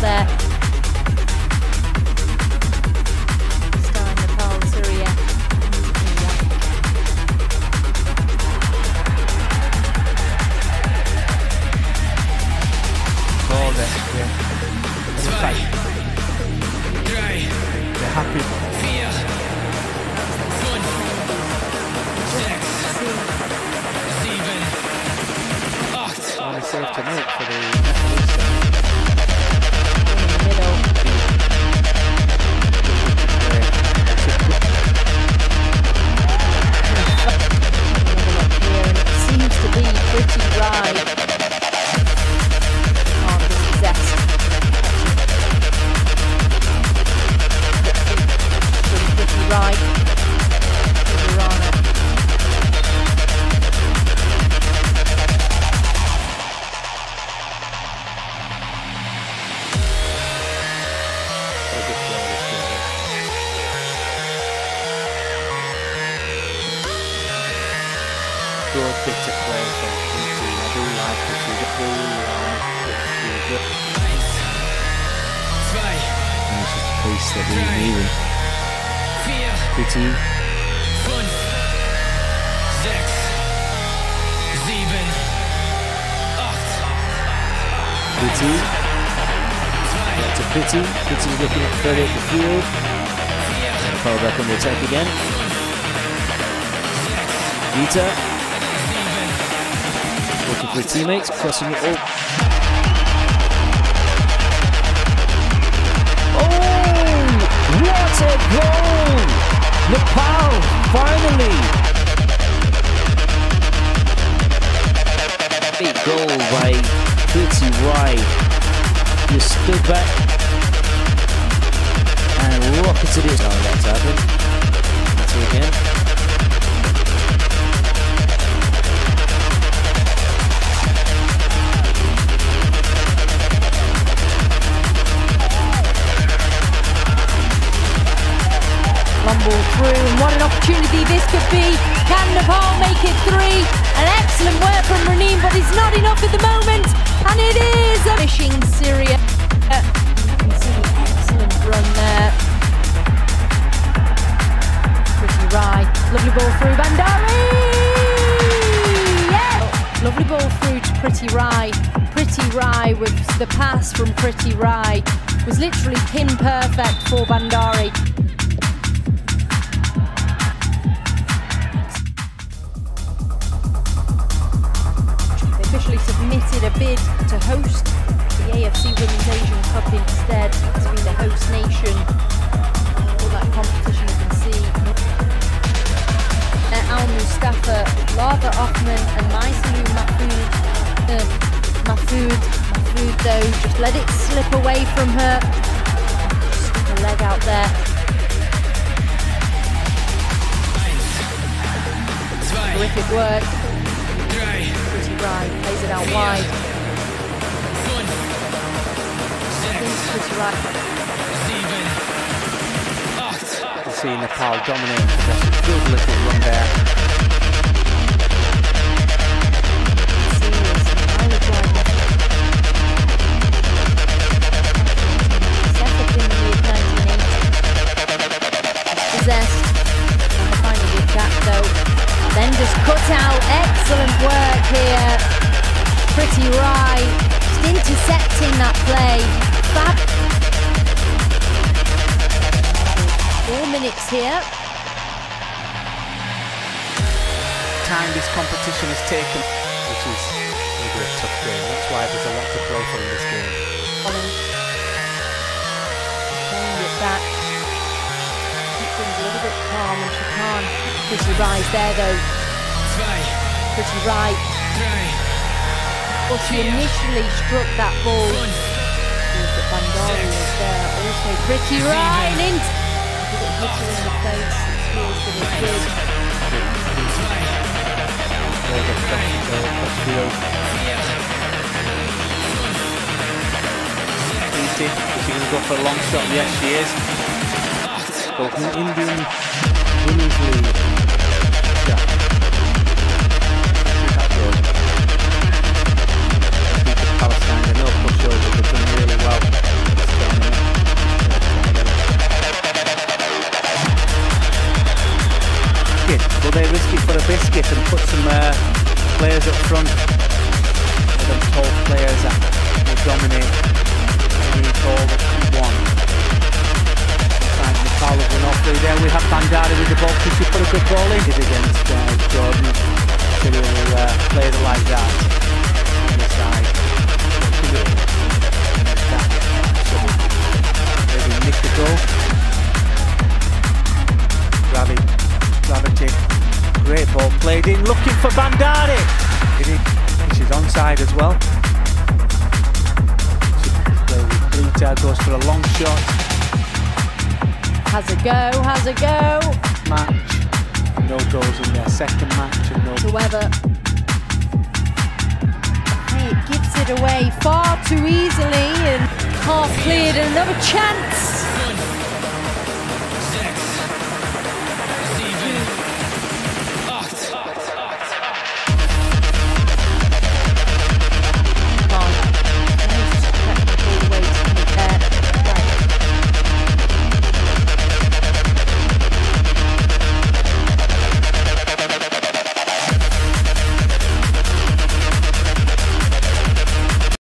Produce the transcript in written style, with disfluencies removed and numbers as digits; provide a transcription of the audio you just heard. there. Star Nepal, Surya. Goal there, yeah. It's five. They're happy. Served a minute for the seems to be pretty dry. Oh, this is zest. Pretty dry. Pretty dry. Good bit of play for Preeti. I do like it. She's really good. And she's placed it really neatly. Preeti. Preeti. Back to Preeti. Preeti's looking further at the field. Paul back on the attack again. Vita. Looking for teammates, crossing it all. Oh, what a goal! Nepal, finally! Big goal by Preeti Rai. You stood back and rocketed it. Oh, that's happened. That's it again. Ball through, and what an opportunity this could be. Can Nepal make it three? An excellent work from Runeem, but it's not enough at the moment, and it is a finishing Syria. You can see the excellent run there. Preeti Rai, lovely ball through Bhandari. Yes! Lovely ball through to Preeti Rai. Preeti Rai with the pass from Preeti Rai was literally pin perfect for Bhandari. Submitted a bid to host the AFC Women's Asian Cup instead, to be the host nation. All that competition you can see. Al Mustapha, Lava Ofman and Maiselou Mahfoud. Mahfoud though, just let it slip away from her. Stick a leg out there. Terrific work. Preeti Rai plays it out wide. You can see Nepal dominating possession. Good little run there. Set up in the mid-1980s. Possessed. Finally did that though. Then just cut out, excellent work here. Preeti Rai just intercepting that play. Fab. 4 minutes here. Time this competition is taken, which is really a tough game. That's why there's a lot to play for in this game. Playing it back. A little bit calm and she can't. Preeti Rai's there though. Preeti Rai. Well, she initially struck that ball. Bhandari was there also. Preeti Rai in. Did it hit her in the face? It's worse than it did. Is she going to go for a long shot? Yes, she is. Indian Women's League. Yeah. Palestine, they're no pushovers, they've done really well. and put some players up front. The tall players that will dominate the ball that we want. The foul has been off there. We have Bhandari with the ball because she put a good ball in. Did against Jordan. So we will play it like that on the side. Maybe nick the goal. Gravity. Great ball played in, looking for Bhandari. She's onside as well. Blita goes for a long shot. Has a go. Match, no goals in their second match. And no whoever. It gives it away far too easily and half cleared, and another chance.